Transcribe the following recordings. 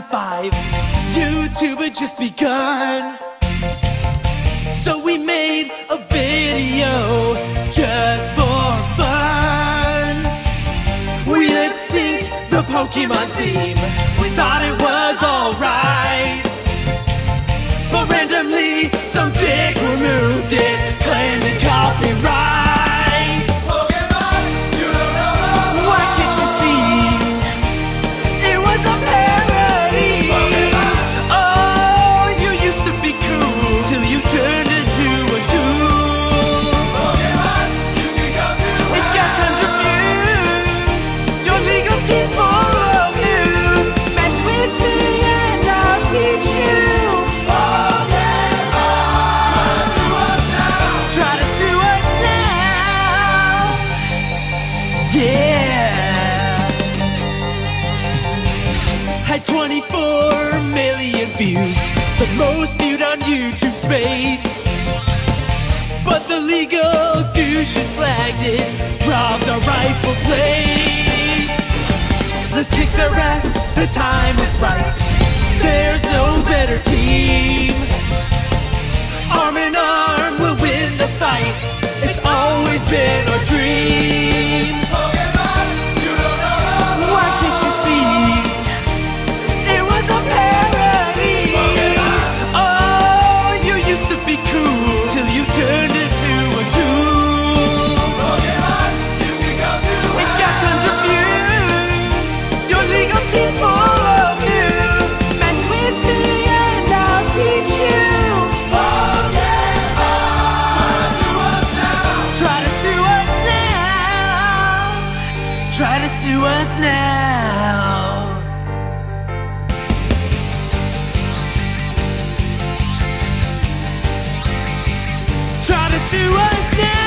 2005. YouTube had just begun, so we made a video just for fun. We lip-synced the Pokemon theme. We thought it was alright, but randomly some dick removed it, claiming copyright. Had 24 million views, the most viewed on YouTube space. But the legal douches flagged it, robbed our rightful place. Let's kick their ass, the time is right. There's no better team. Arm in arm, we'll win the fight. It's always been our dream. Try to sue us now. Try to sue us now. Try to sue us now.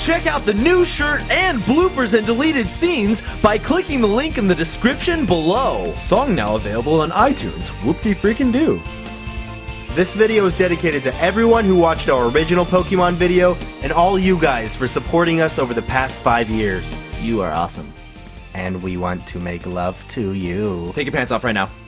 Check out the new shirt and bloopers and deleted scenes by clicking the link in the description below. Song now available on iTunes. Whoop-de-freaking-do. This video is dedicated to everyone who watched our original Pokemon video and all you guys for supporting us over the past 5 years. You are awesome. And we want to make love to you. Take your pants off right now.